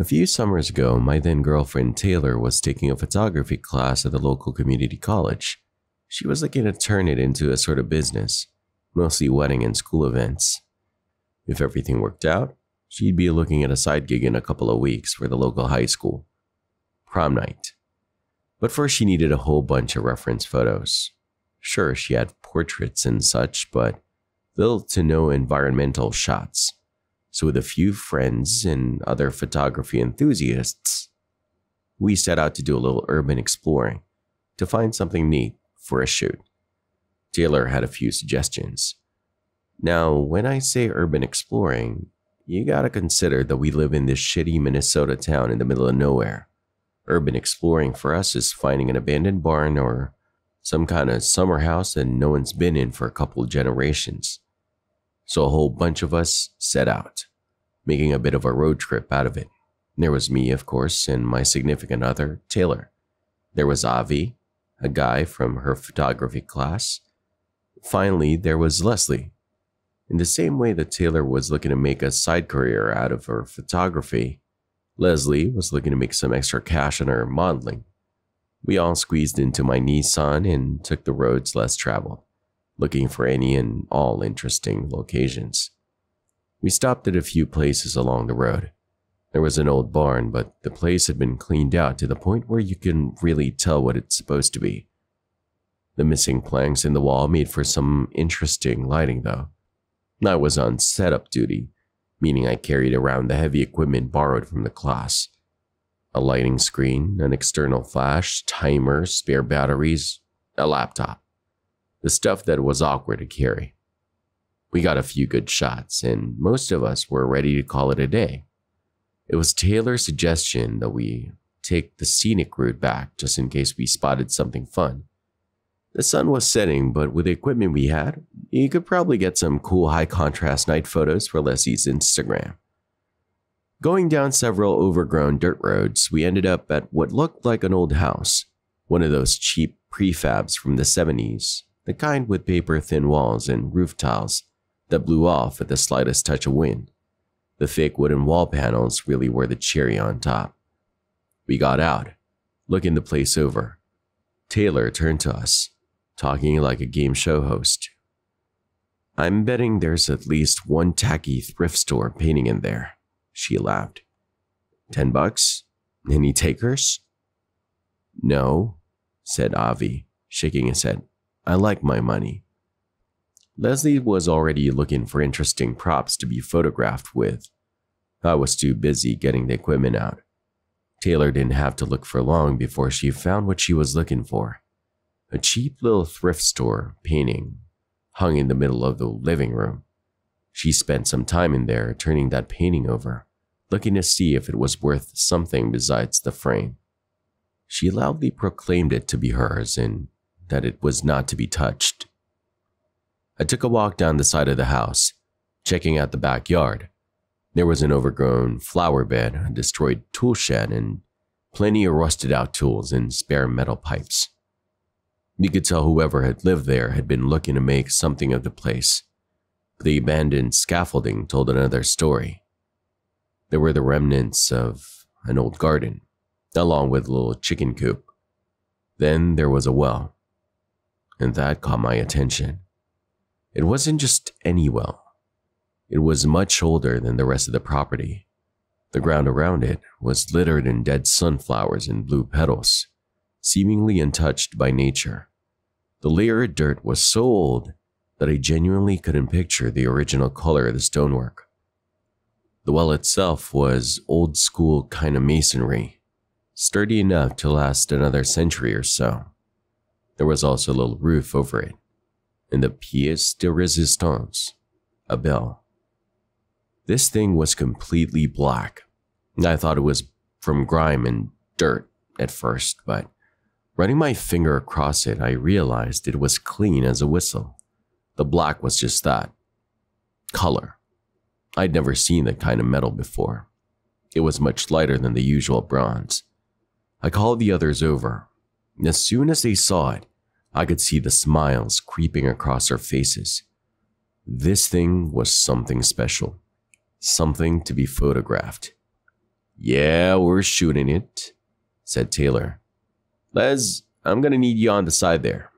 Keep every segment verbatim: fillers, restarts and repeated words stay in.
A few summers ago, my then-girlfriend Taylor was taking a photography class at the local community college. She was looking to turn it into a sort of business, mostly wedding and school events. If everything worked out, she'd be looking at a side gig in a couple of weeks for the local high school. Prom night. But first she needed a whole bunch of reference photos. Sure, she had portraits and such, but little to no environmental shots. So with a few friends and other photography enthusiasts, we set out to do a little urban exploring to find something neat for a shoot. Taylor had a few suggestions. Now, when I say urban exploring, you gotta consider that we live in this shitty Minnesota town in the middle of nowhere. Urban exploring for us is finding an abandoned barn or some kind of summer house that no one's been in for a couple generations. So a whole bunch of us set out, making a bit of a road trip out of it. There was me, of course, and my significant other, Taylor. There was Avi, a guy from her photography class. Finally, there was Leslie. In the same way that Taylor was looking to make a side career out of her photography, Leslie was looking to make some extra cash on her modeling. We all squeezed into my Nissan and took the roads less traveled, looking for any and all interesting locations. We stopped at a few places along the road. There was an old barn, but the place had been cleaned out to the point where you couldn't really tell what it's supposed to be. The missing planks in the wall made for some interesting lighting, though. I was on setup duty, meaning I carried around the heavy equipment borrowed from the class. A lighting screen, an external flash, timer, spare batteries, a laptop. The stuff that was awkward to carry. We got a few good shots, and most of us were ready to call it a day. It was Taylor's suggestion that we take the scenic route back just in case we spotted something fun. The sun was setting, but with the equipment we had, you could probably get some cool high-contrast night photos for Leslie's Instagram. Going down several overgrown dirt roads, we ended up at what looked like an old house, one of those cheap prefabs from the seventies. The kind with paper-thin walls and roof tiles that blew off at the slightest touch of wind. The thick wooden wall panels really were the cherry on top. We got out, looking the place over. Taylor turned to us, talking like a game show host. "I'm betting there's at least one tacky thrift store painting in there," she laughed. Ten bucks? Any takers?" "No," said Avi, shaking his head. "I like my money." Leslie was already looking for interesting props to be photographed with. I was too busy getting the equipment out. Taylor didn't have to look for long before she found what she was looking for. A cheap little thrift store painting hung in the middle of the living room. She spent some time in there turning that painting over, looking to see if it was worth something besides the frame. She loudly proclaimed it to be hers and that it was not to be touched. I took a walk down the side of the house, checking out the backyard. There was an overgrown flower bed, a destroyed tool shed, and plenty of rusted out tools and spare metal pipes. You could tell whoever had lived there had been looking to make something of the place. The abandoned scaffolding told another story. There were the remnants of an old garden, along with a little chicken coop. Then there was a well. And that caught my attention. It wasn't just any well. It was much older than the rest of the property. The ground around it was littered in dead sunflowers and blue petals, seemingly untouched by nature. The layer of dirt was so old that I genuinely couldn't picture the original color of the stonework. The well itself was old school kind of masonry, sturdy enough to last another century or so. There was also a little roof over it, and the pièce de résistance, a bell. This thing was completely black. I thought it was from grime and dirt at first, but running my finger across it, I realized it was clean as a whistle. The black was just that, color. I'd never seen that kind of metal before. It was much lighter than the usual bronze. I called the others over. As soon as they saw it, I could see the smiles creeping across their faces. This thing was something special, something to be photographed. Yeah, we're shooting it, said Taylor. Les, I'm going to need you on the side there.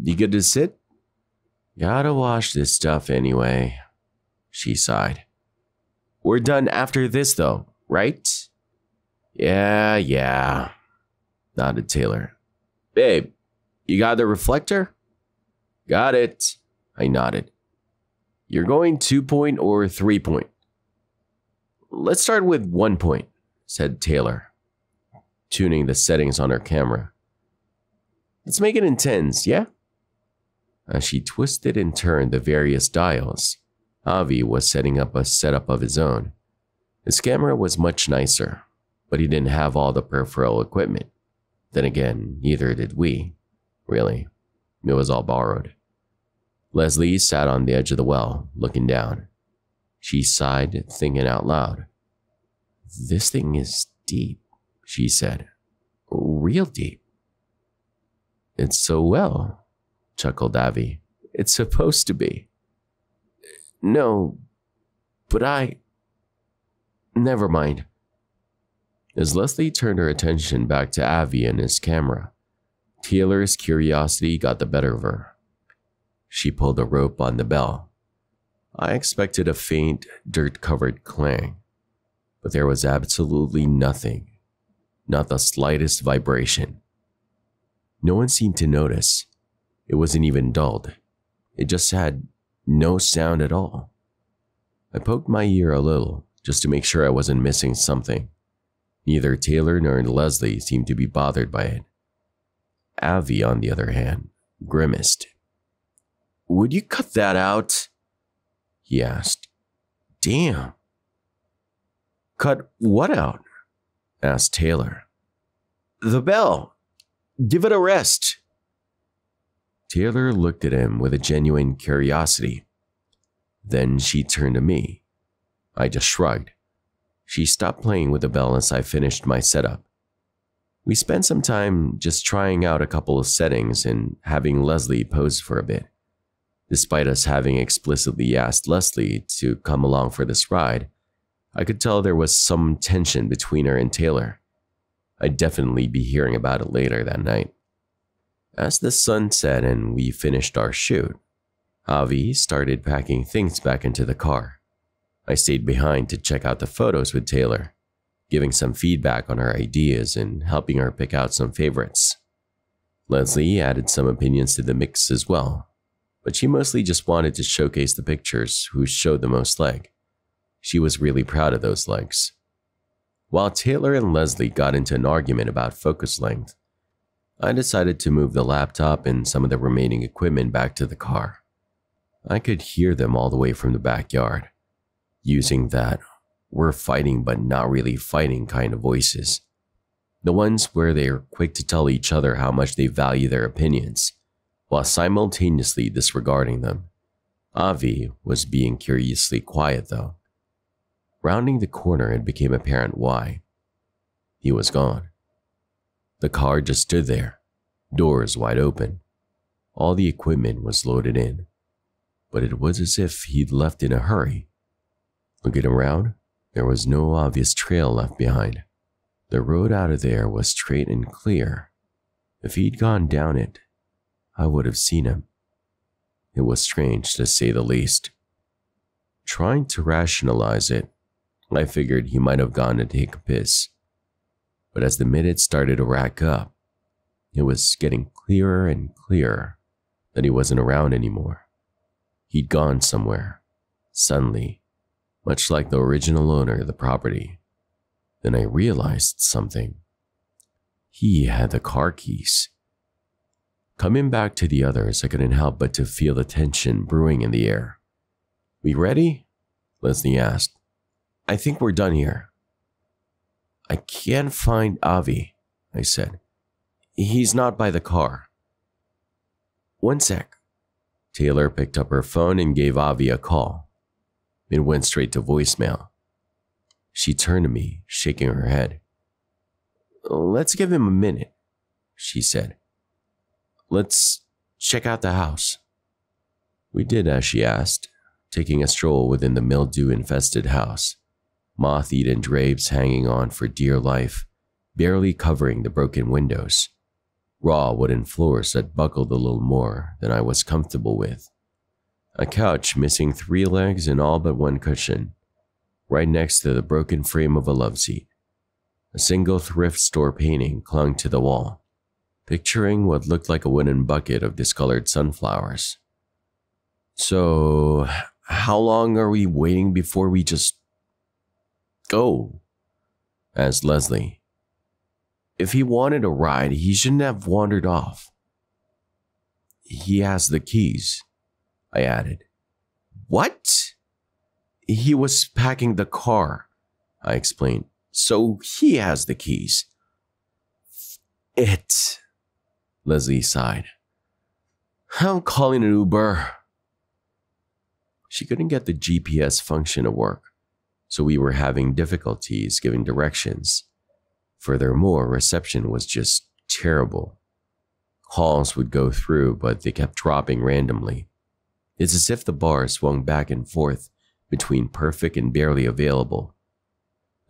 You good to sit? Gotta wash this stuff anyway, she sighed. We're done after this, though, right? Yeah, yeah, nodded Taylor. Babe, you got the reflector? Got it, I nodded. You're going two point or three point? Let's start with one point, said Taylor, tuning the settings on her camera. Let's make it in tens, yeah? As she twisted and turned the various dials, Avi was setting up a setup of his own. His camera was much nicer, but he didn't have all the peripheral equipment. Then again, neither did we, really. It was all borrowed. Leslie sat on the edge of the well, looking down. She sighed, thinking out loud. This thing is deep, she said. Real deep. It's so well, chuckled Avi. It's supposed to be. No, but I... Never mind. As Leslie turned her attention back to Avi and his camera, Taylor's curiosity got the better of her. She pulled a rope on the bell. I expected a faint, dirt-covered clang, but there was absolutely nothing, not the slightest vibration. No one seemed to notice. It wasn't even dulled. It just had no sound at all. I poked my ear a little, just to make sure I wasn't missing something. Neither Taylor nor Leslie seemed to be bothered by it. Avi, on the other hand, grimaced. Would you cut that out? He asked. Damn. Cut what out? Asked Taylor. The bell. Give it a rest. Taylor looked at him with a genuine curiosity. Then she turned to me. I just shrugged. She stopped playing with the bell as I finished my setup. We spent some time just trying out a couple of settings and having Leslie pose for a bit. Despite us having explicitly asked Leslie to come along for this ride, I could tell there was some tension between her and Taylor. I'd definitely be hearing about it later that night. As the sun set and we finished our shoot, Avi started packing things back into the car. I stayed behind to check out the photos with Taylor, giving some feedback on her ideas and helping her pick out some favorites. Leslie added some opinions to the mix as well, but she mostly just wanted to showcase the pictures who showed the most leg. She was really proud of those legs. While Taylor and Leslie got into an argument about focus length, I decided to move the laptop and some of the remaining equipment back to the car. I could hear them all the way from the backyard, using that "we're fighting but not really fighting" kind of voices. The ones where they are quick to tell each other how much they value their opinions, while simultaneously disregarding them. Avi was being curiously quiet, though. Rounding the corner, it became apparent why. He was gone. The car just stood there, doors wide open. All the equipment was loaded in, but it was as if he'd left in a hurry. Looking around, there was no obvious trail left behind. The road out of there was straight and clear. If he'd gone down it, I would have seen him. It was strange, to say the least. Trying to rationalize it, I figured he might have gone to take a piss. But as the minutes started to rack up, it was getting clearer and clearer that he wasn't around anymore. He'd gone somewhere, suddenly, much like the original owner of the property. Then I realized something. He had the car keys. Coming back to the others, I couldn't help but to feel the tension brewing in the air. We ready? Leslie asked. I think we're done here. I can't find Avi, I said. He's not by the car. One sec. Taylor picked up her phone and gave Avi a call. It went straight to voicemail. She turned to me, shaking her head. Let's give him a minute, she said. Let's check out the house. We did as she asked, taking a stroll within the mildew-infested house. moth-eaten drapes hanging on for dear life, barely covering the broken windows, raw wooden floors that buckled a little more than I was comfortable with, a couch missing three legs and all but one cushion, right next to the broken frame of a loveseat. A single thrift store painting clung to the wall, picturing what looked like a wooden bucket of discolored sunflowers. So, how long are we waiting before we just go? Asked Leslie. If he wanted a ride, he shouldn't have wandered off. He has the keys, I added. What? He was packing the car, I explained. So he has the keys. It, Leslie sighed. I'm calling an Uber. She couldn't get the G P S function to work, so we were having difficulties giving directions. Furthermore, reception was just terrible. Calls would go through, but they kept dropping randomly. It's as if the bar swung back and forth between perfect and barely available.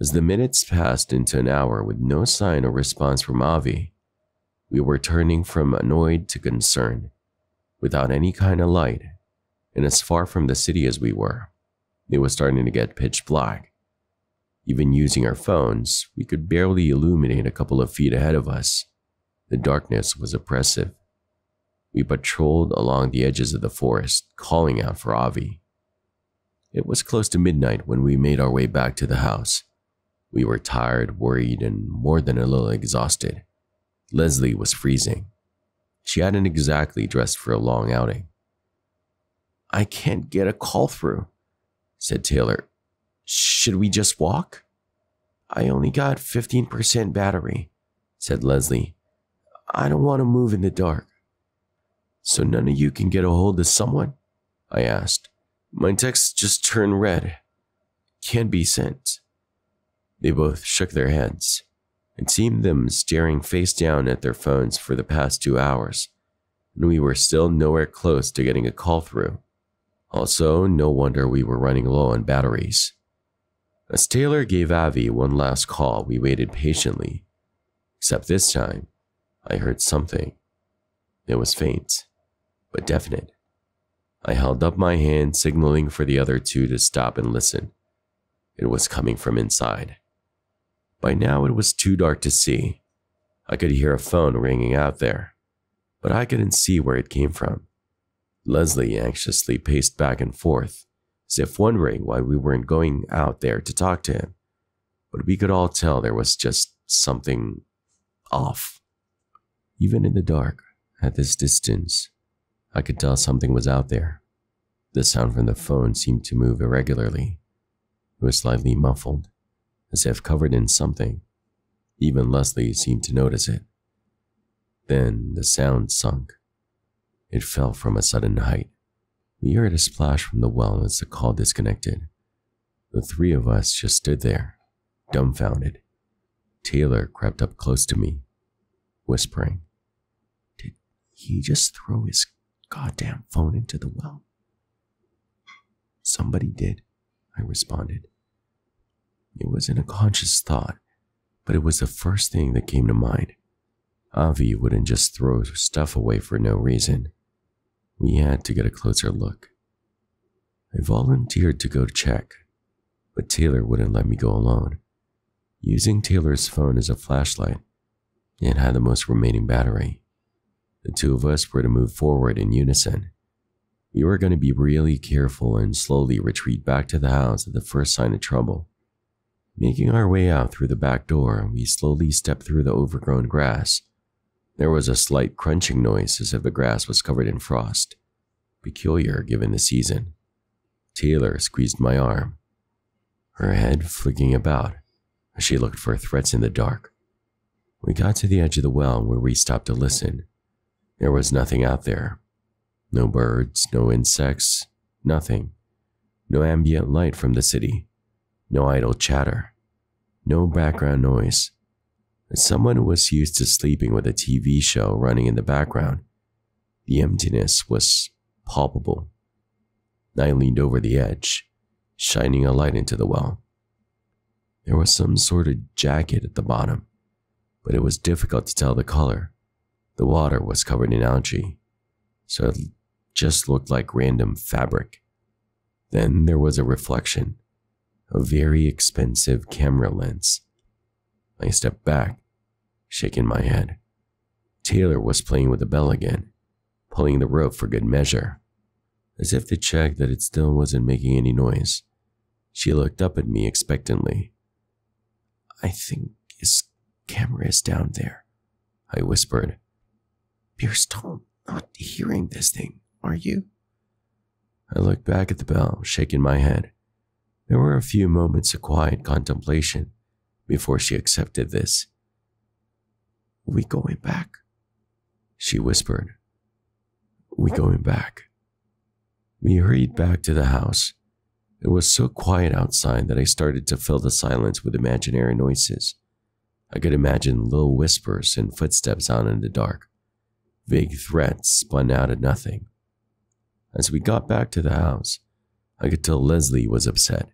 As the minutes passed into an hour with no sign or response from Avi, we were turning from annoyed to concerned, without any kind of light, and as far from the city as we were. It was starting to get pitch black. Even using our phones, we could barely illuminate a couple of feet ahead of us. The darkness was oppressive. We patrolled along the edges of the forest, calling out for Avi. It was close to midnight when we made our way back to the house. We were tired, worried, and more than a little exhausted. Leslie was freezing. She hadn't exactly dressed for a long outing. I can't get a call through, said Taylor. Should we just walk? I only got fifteen percent battery, said Leslie. I don't want to move in the dark. So none of you can get a hold of someone? I asked. My text just turned red. Can't be sent. They both shook their heads. It seemed them staring face down at their phones for the past two hours, and we were still nowhere close to getting a call through. Also, no wonder we were running low on batteries. As Taylor gave Avi one last call, we waited patiently. Except this time, I heard something. It was faint, but definite. I held up my hand, signaling for the other two to stop and listen. It was coming from inside. By now it was too dark to see. I could hear a phone ringing out there, but I couldn't see where it came from. Leslie anxiously paced back and forth, as if wondering why we weren't going out there to talk to him. But we could all tell there was just something off. Even in the dark, at this distance, I could tell something was out there. The sound from the phone seemed to move irregularly. It was slightly muffled, as if covered in something. Even Leslie seemed to notice it. Then the sound sunk. It fell from a sudden height. We heard a splash from the well as the call disconnected. The three of us just stood there, dumbfounded. Taylor crept up close to me, whispering, "Did he just throw his goddamn phone into the well?" "Somebody did," I responded. It wasn't a conscious thought, but it was the first thing that came to mind. Avi wouldn't just throw stuff away for no reason. We had to get a closer look. I volunteered to go check, but Taylor wouldn't let me go alone. Using Taylor's phone as a flashlight, it had the most remaining battery. The two of us were to move forward in unison. We were going to be really careful and slowly retreat back to the house at the first sign of trouble. Making our way out through the back door, we slowly stepped through the overgrown grass. There was a slight crunching noise as if the grass was covered in frost, peculiar given the season. Taylor squeezed my arm, her head flicking about as she looked for threats in the dark. We got to the edge of the well where we stopped to listen. There was nothing out there. No birds, no insects, nothing. No ambient light from the city. No idle chatter. No background noise. As someone was used to sleeping with a T V show running in the background, the emptiness was palpable. I leaned over the edge, shining a light into the well. There was some sort of jacket at the bottom, but it was difficult to tell the color. The water was covered in algae, so it just looked like random fabric. Then there was a reflection, a very expensive camera lens. I stepped back, shaking my head. Taylor was playing with the bell again, pulling the rope for good measure, as if to check that it still wasn't making any noise. She looked up at me expectantly. "I think his camera is down there," I whispered. "You're still not hearing this thing, are you?" I looked back at the bell, shaking my head. There were a few moments of quiet contemplation before she accepted this. "We going back?" she whispered. "We going back." We hurried back to the house. It was so quiet outside that I started to fill the silence with imaginary noises. I could imagine little whispers and footsteps out in the dark. Vague threats spun out of nothing. As we got back to the house, I could tell Leslie was upset.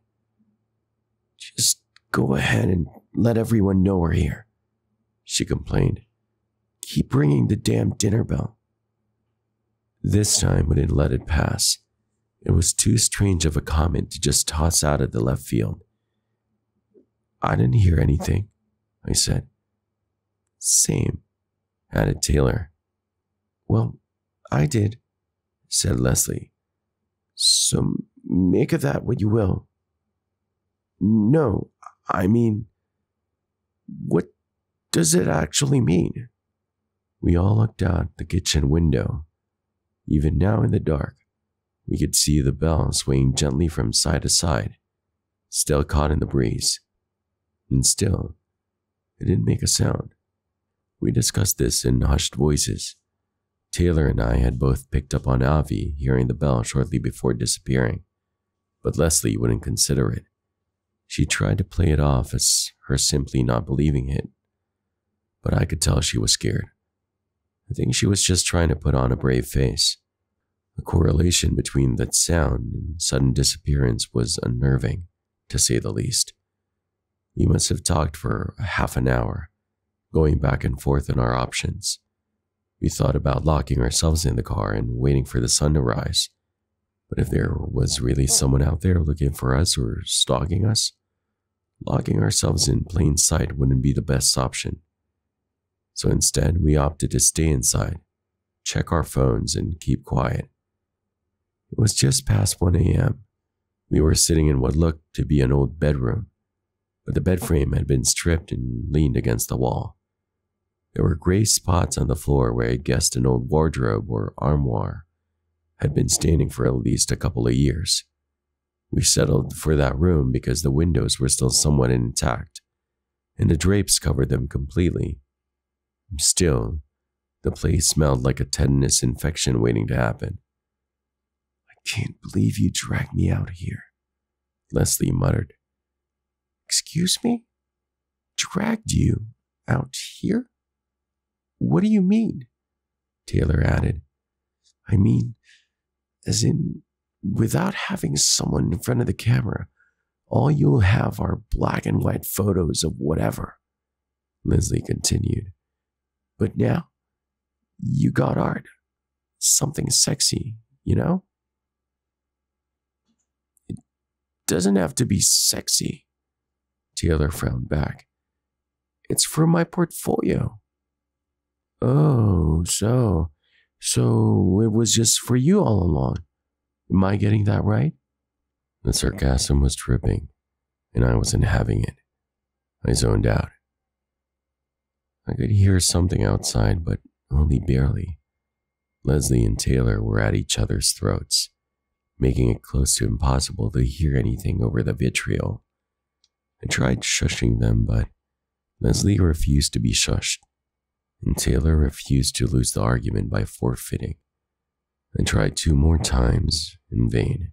"Just go ahead and let everyone know we're here," she complained. "Keep ringing the damn dinner bell." This time we didn't let it pass. It was too strange of a comment to just toss out of the left field. "I didn't hear anything," I said. "Same," added Taylor. "Well, I did," said Leslie. "So make of that what you will." "No, I mean, what does it actually mean?" We all looked out the kitchen window. Even now in the dark, we could see the bell swaying gently from side to side, still caught in the breeze. And still, it didn't make a sound. We discussed this in hushed voices. Taylor and I had both picked up on Avi hearing the bell shortly before disappearing, but Leslie wouldn't consider it. She tried to play it off as her simply not believing it, but I could tell she was scared. I think she was just trying to put on a brave face. The correlation between that sound and sudden disappearance was unnerving, to say the least. We must have talked for half an hour, going back and forth on our options. We thought about locking ourselves in the car and waiting for the sun to rise. But if there was really someone out there looking for us or stalking us, locking ourselves in plain sight wouldn't be the best option. So instead, we opted to stay inside, check our phones, and keep quiet. It was just past one A M We were sitting in what looked to be an old bedroom, but the bed frame had been stripped and leaned against the wall. There were gray spots on the floor where I guessed an old wardrobe or armoire had been standing for at least a couple of years. We settled for that room because the windows were still somewhat intact, and the drapes covered them completely. Still, the place smelled like a tetanus infection waiting to happen. "I can't believe you dragged me out here," Leslie muttered. "Excuse me? Dragged you out here? What do you mean?" Taylor added. "I mean, as in, without having someone in front of the camera, all you'll have are black and white photos of whatever," Leslie continued. "But now, you got art. Something sexy, you know?" "It doesn't have to be sexy," Taylor frowned back. "It's for my portfolio." "Oh, so, so it was just for you all along. Am I getting that right?" The sarcasm was dripping, and I wasn't having it. I zoned out. I could hear something outside, but only barely. Leslie and Taylor were at each other's throats, making it close to impossible to hear anything over the vitriol. I tried shushing them, but Leslie refused to be shushed, and Taylor refused to lose the argument by forfeiting. I tried two more times, in vain,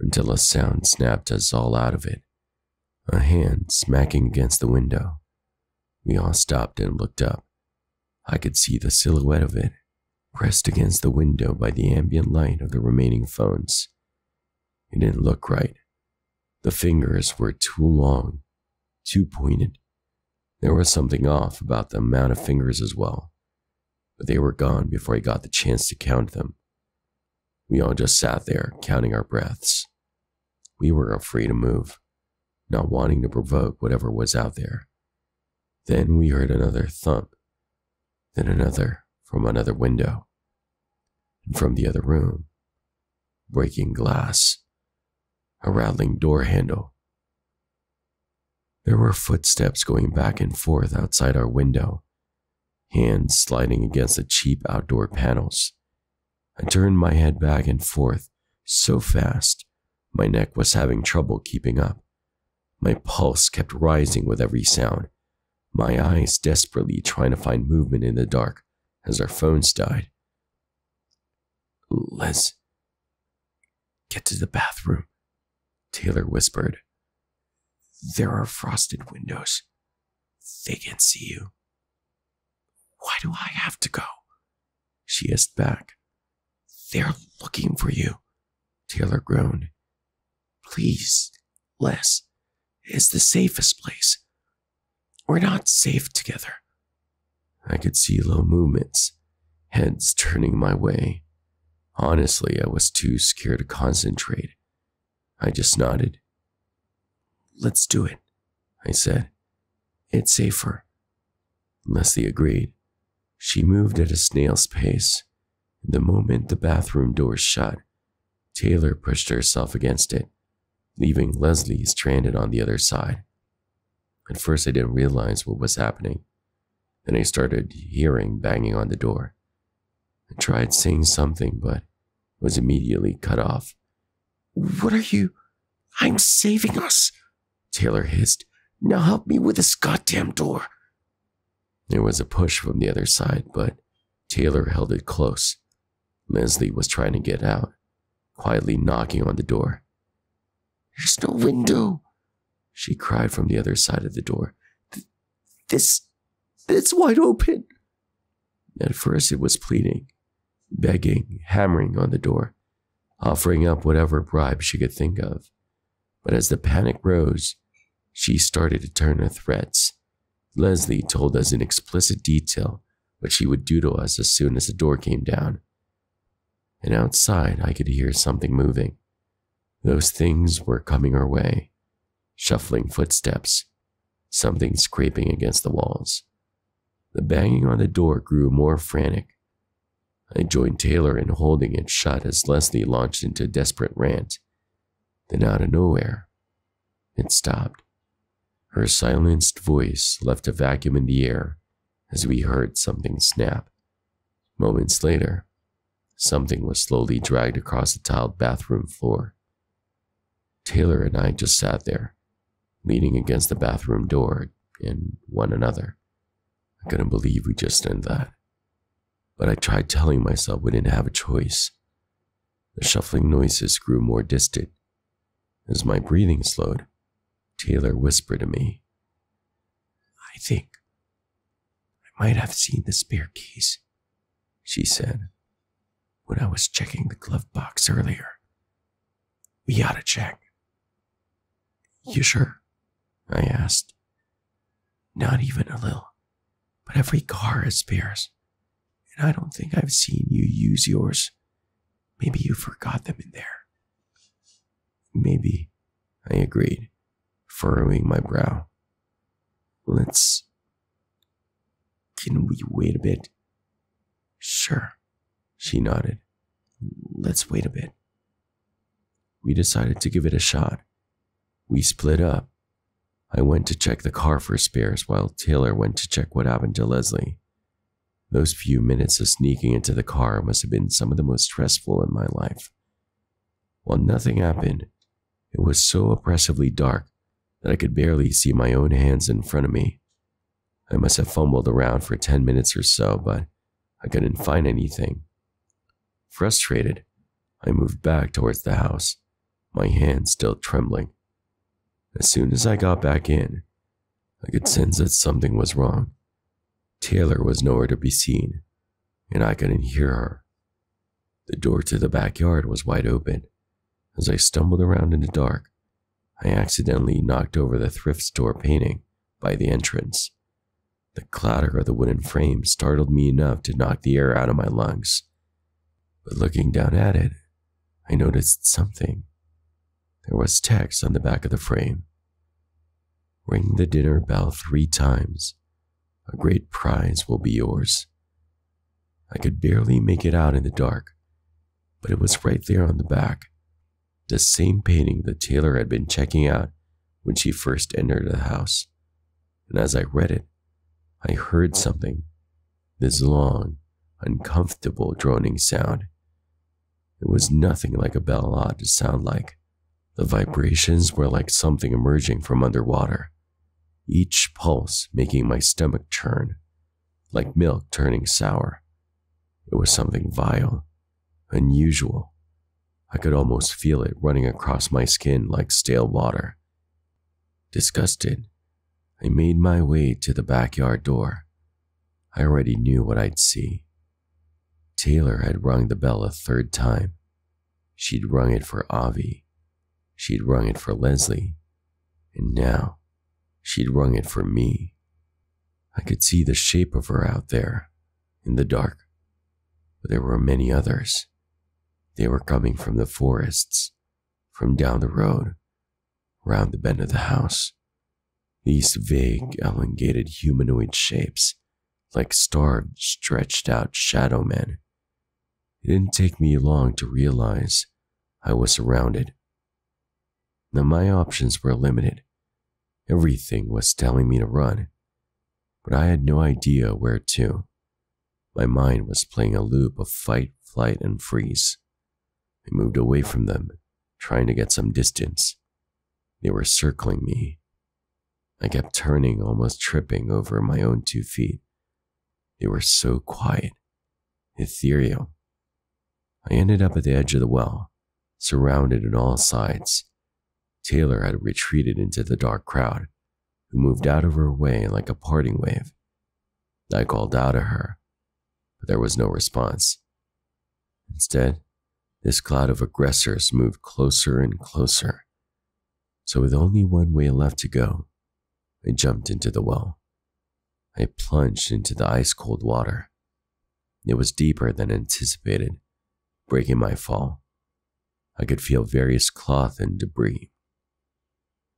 until a sound snapped us all out of it, a hand smacking against the window. We all stopped and looked up. I could see the silhouette of it, pressed against the window by the ambient light of the remaining phones. It didn't look right. The fingers were too long, too pointed. There was something off about the amount of fingers as well, but they were gone before he got the chance to count them. We all just sat there, counting our breaths. We were afraid to move, not wanting to provoke whatever was out there. Then we heard another thump, then another from another window, and from the other room, breaking glass, a rattling door handle. There were footsteps going back and forth outside our window, hands sliding against the cheap outdoor panels. I turned my head back and forth so fast, my neck was having trouble keeping up. My pulse kept rising with every sound, my eyes desperately trying to find movement in the dark as our phones died. "Let's get to the bathroom," Taylor whispered. "There are frosted windows. They can see you." "Why do I have to go?" she asked back. "They're looking for you," Taylor groaned. "Please, Les, it's the safest place. We're not safe together." I could see low movements, heads turning my way. Honestly, I was too scared to concentrate. I just nodded. "Let's do it," I said. "It's safer." Leslie agreed. She moved at a snail's pace. The moment the bathroom door shut, Taylor pushed herself against it, leaving Leslie stranded on the other side. At first I didn't realize what was happening. Then I started hearing banging on the door. I tried saying something, but was immediately cut off. "What are you? I'm saving us," Taylor hissed. "Now help me with this goddamn door." There was a push from the other side, but Taylor held it close. Leslie was trying to get out, quietly knocking on the door. "There's no window," she cried from the other side of the door. This, this wide open." At first it was pleading, begging, hammering on the door, offering up whatever bribe she could think of. But as the panic rose, she started to turn her threats. Leslie told us in explicit detail what she would do to us as soon as the door came down. And outside, I could hear something moving. Those things were coming our way. Shuffling footsteps, something scraping against the walls. The banging on the door grew more frantic. I joined Taylor in holding it shut as Leslie launched into a desperate rant. Then out of nowhere, it stopped. Her silenced voice left a vacuum in the air as we heard something snap. Moments later, something was slowly dragged across the tiled bathroom floor. Taylor and I just sat there, leaning against the bathroom door and one another. I couldn't believe we just did that. But I tried telling myself we didn't have a choice. The shuffling noises grew more distant. As my breathing slowed, Taylor whispered to me, "I think I might have seen the spare keys," she said, "when I was checking the glove box earlier. We ought to check." "You sure?" I asked. "Not even a little, but every car has spares, and I don't think I've seen you use yours. Maybe you forgot them in there." "Maybe," I agreed, furrowing my brow. "Let's... Can we wait a bit?" "Sure," she nodded. "Let's wait a bit." We decided to give it a shot. We split up. I went to check the car for spares while Taylor went to check what happened to Leslie. Those few minutes of sneaking into the car must have been some of the most stressful in my life. While nothing happened, it was so oppressively dark that I could barely see my own hands in front of me. I must have fumbled around for ten minutes or so, but I couldn't find anything. Frustrated, I moved back towards the house, my hands still trembling. As soon as I got back in, I could sense that something was wrong. Taylor was nowhere to be seen, and I couldn't hear her. The door to the backyard was wide open. As I stumbled around in the dark, I accidentally knocked over the thrift store painting by the entrance. The clatter of the wooden frame startled me enough to knock the air out of my lungs. But looking down at it, I noticed something. There was text on the back of the frame. Ring the dinner bell three times. A great prize will be yours. I could barely make it out in the dark, but it was right there on the back. The same painting the tailor had been checking out when she first entered the house. And as I read it, I heard something, this long, uncomfortable droning sound. It was nothing like a bell ought to sound like. The vibrations were like something emerging from underwater, each pulse making my stomach churn, like milk turning sour. It was something vile, unusual. I could almost feel it running across my skin like stale water. Disgusted, I made my way to the backyard door. I already knew what I'd see. Taylor had rung the bell a third time. She'd rung it for Avi. She'd rung it for Leslie. And now, she'd rung it for me. I could see the shape of her out there, in the dark. But there were many others. They were coming from the forests, from down the road, round the bend of the house. These vague, elongated humanoid shapes, like starved, stretched-out shadow men. It didn't take me long to realize I was surrounded. Now my options were limited. Everything was telling me to run, but I had no idea where to. My mind was playing a loop of fight, flight, and freeze. I moved away from them, trying to get some distance. They were circling me. I kept turning, almost tripping over my own two feet. They were so quiet, ethereal. I ended up at the edge of the well, surrounded on all sides. Taylor had retreated into the dark crowd, who moved out of her way like a parting wave. I called out at her, but there was no response. Instead, this cloud of aggressors moved closer and closer. So with only one way left to go, I jumped into the well. I plunged into the ice-cold water. It was deeper than anticipated, breaking my fall. I could feel various cloth and debris,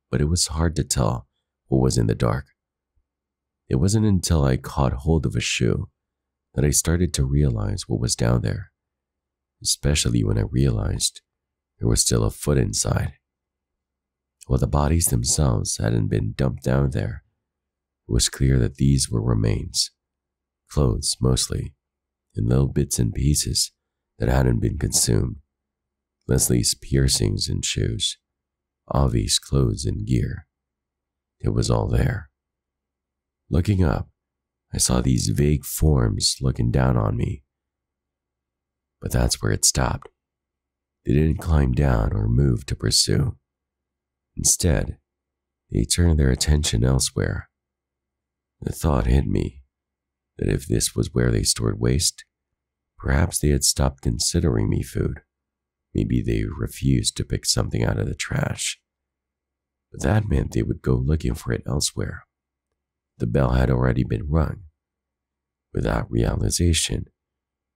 but it was hard to tell what was in the dark. It wasn't until I caught hold of a shoe that I started to realize what was down there, especially when I realized there was still a foot inside. While the bodies themselves hadn't been dumped down there, it was clear that these were remains, clothes mostly, and little bits and pieces that hadn't been consumed. Leslie's piercings and shoes, Avi's clothes and gear. It was all there. Looking up, I saw these vague forms looking down on me. But that's where it stopped. They didn't climb down or move to pursue. Instead, they turned their attention elsewhere. The thought hit me that if this was where they stored waste, perhaps they had stopped considering me food. Maybe they refused to pick something out of the trash. But that meant they would go looking for it elsewhere. The bell had already been rung. With that realization,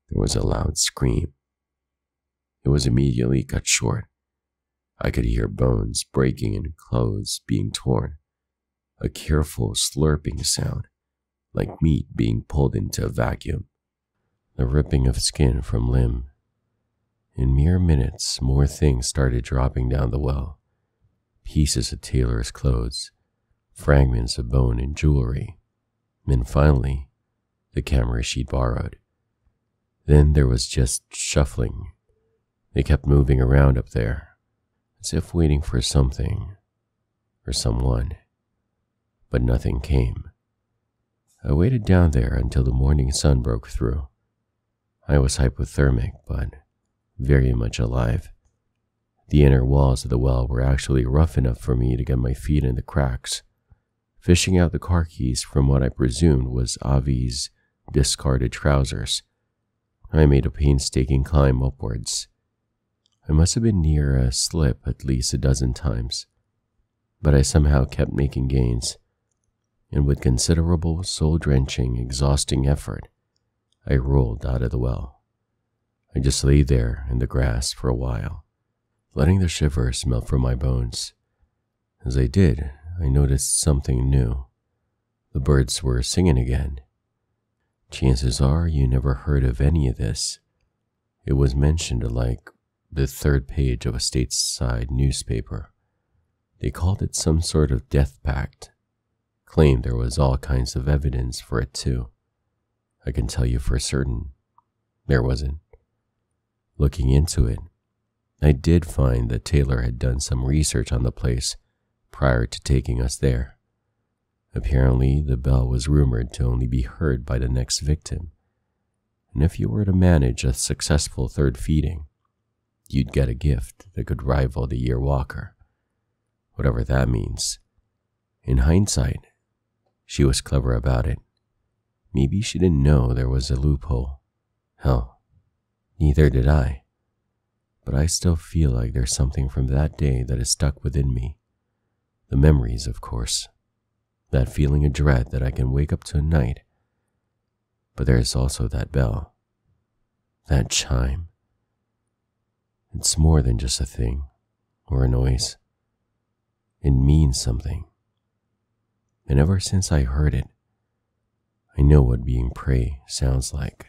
there was a loud scream. It was immediately cut short. I could hear bones breaking and clothes being torn, a careful slurping sound, like meat being pulled into a vacuum, the ripping of skin from limb. In mere minutes, more things started dropping down the well. Pieces of Taylor's clothes, fragments of bone and jewelry, then finally, the camera she'd borrowed. Then there was just shuffling. They kept moving around up there, as if waiting for something, or someone. But nothing came. I waited down there until the morning sun broke through. I was hypothermic, but very much alive. The inner walls of the well were actually rough enough for me to get my feet in the cracks. Fishing out the car keys from what I presumed was Avi's discarded trousers, I made a painstaking climb upwards. I must have been near a slip at least a dozen times, but I somehow kept making gains, and with considerable soul-drenching, exhausting effort, I rolled out of the well. I just lay there in the grass for a while, letting the shivers melt from my bones. As I did, I noticed something new. The birds were singing again. Chances are you never heard of any of this. It was mentioned like the third page of a stateside newspaper. They called it some sort of death pact. Claimed there was all kinds of evidence for it too. I can tell you for certain, there wasn't. Looking into it, I did find that Taylor had done some research on the place prior to taking us there. Apparently, the bell was rumored to only be heard by the next victim, and if you were to manage a successful third feeding, you'd get a gift that could rival the year walker, whatever that means. In hindsight, she was clever about it. Maybe she didn't know there was a loophole. Hell, neither did I. But I still feel like there's something from that day that is stuck within me. The memories, of course. That feeling of dread that I can wake up to at night. But there is also that bell. That chime. It's more than just a thing, or a noise. It means something. And ever since I heard it, I know what being prey sounds like.